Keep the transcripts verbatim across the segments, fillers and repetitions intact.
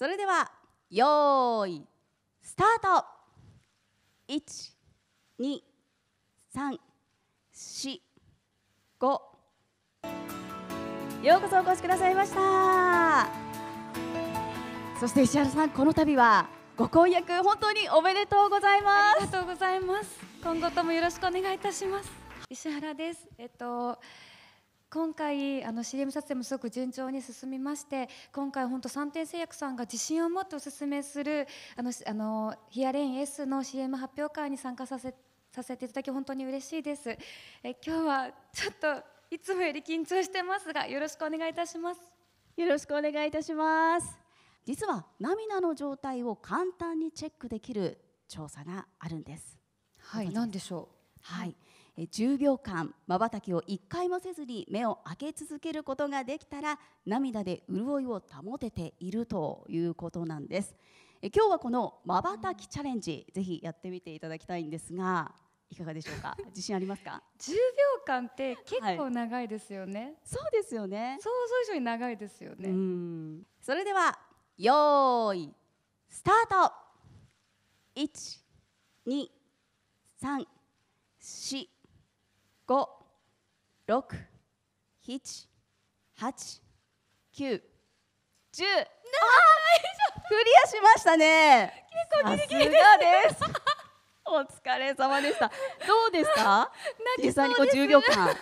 それではよーいスタート。いち、に、さん、し、ご。ようこそお越しくださいました。そして石原さん、この度はご婚約本当におめでとうございます。ありがとうございます。今後ともよろしくお願いいたします。石原です。えっと今回あの シーエム 撮影もすごく順調に進みまして、今回本当三天製薬さんが自信を持っておすすめするあのあのヒアレイン S の シーエム 発表会に参加させさせていただき本当に嬉しいです。え今日はちょっといつもより緊張してますが、よろしくお願いいたします。よろしくお願いいたします。実は涙の状態を簡単にチェックできる調査があるんです。はい、何でしょう。はい、じゅうびょうかんまばたきをいっかいもせずに目を開け続けることができたら、涙で潤いを保てているということなんです。え今日はこのまばたきチャレンジ、ぜひやってみていただきたいんですが、いかがでしょうか。自信ありますか。じゅうびょうかんって結構長いですよね、はい、そうですよね。想像以上に長いですよね。うん。それではよーいスタート。いち、に、さん、し、ご、ろく、しち、はち、きゅう、じゅう。クリアしましたね。結構ギリギリです。お疲れ様でした。どうですか。実際にこうじゅうびょうかん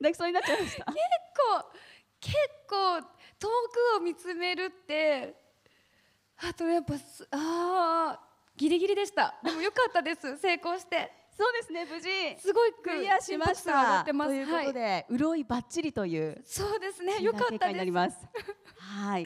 泣きそうになっちゃいました。結構結構遠くを見つめるって、あとやっぱあギリギリでした。でも良かったです。成功して。そうですね、無事すごいクリアしました。ということで、はい、潤いばっちりというそうですね、良かったです。はい。